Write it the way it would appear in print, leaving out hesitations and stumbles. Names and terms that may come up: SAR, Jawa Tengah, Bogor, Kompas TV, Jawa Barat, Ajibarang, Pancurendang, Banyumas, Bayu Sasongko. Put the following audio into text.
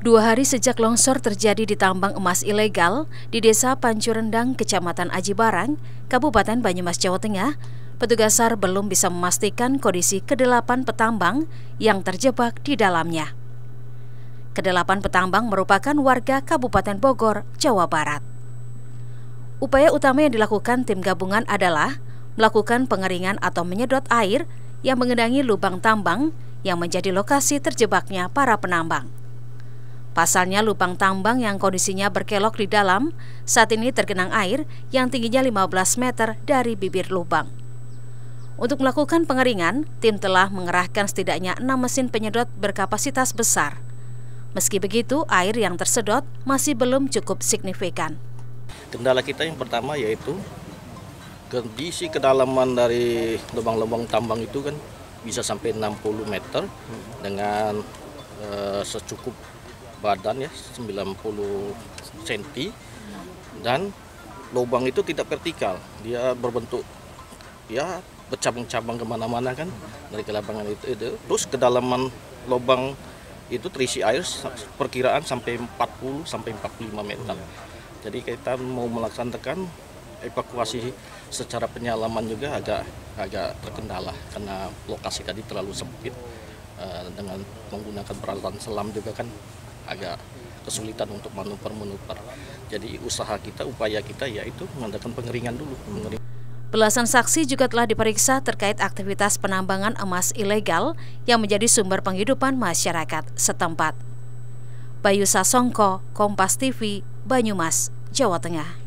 2 hari sejak longsor terjadi di tambang emas ilegal di Desa Pancurendang, Kecamatan Ajibarang, Kabupaten Banyumas, Jawa Tengah, petugas SAR belum bisa memastikan kondisi kedelapan petambang yang terjebak di dalamnya. Kedelapan petambang merupakan warga Kabupaten Bogor, Jawa Barat. Upaya utama yang dilakukan tim gabungan adalah melakukan pengeringan atau menyedot air yang mengendangi lubang tambang yang menjadi lokasi terjebaknya para penambang. Pasalnya, lubang tambang yang kondisinya berkelok di dalam saat ini tergenang air yang tingginya 15 meter dari bibir lubang. Untuk melakukan pengeringan, tim telah mengerahkan setidaknya 6 mesin penyedot berkapasitas besar. Meski begitu, air yang tersedot masih belum cukup signifikan. Kendala kita yang pertama yaitu kondisi kedalaman dari lubang-lubang tambang itu kan bisa sampai 60 meter dengan secukup badan ya 90 cm, dan lubang itu tidak vertikal, dia berbentuk ya bercabang-cabang kemana-mana kan dari kelabangan itu. Terus kedalaman lubang itu terisi air perkiraan sampai 40 sampai 45 meter. Jadi kita mau melaksanakan evakuasi secara penyelaman juga agak terkendala karena lokasi tadi terlalu sempit, dengan menggunakan peralatan selam juga kan agak kesulitan untuk manuver-manuver. Jadi upaya kita yaitu mengadakan pengeringan dulu. Belasan saksi juga telah diperiksa terkait aktivitas penambangan emas ilegal yang menjadi sumber penghidupan masyarakat setempat. Bayu Sasongko, Kompas TV, Banyumas, Jawa Tengah.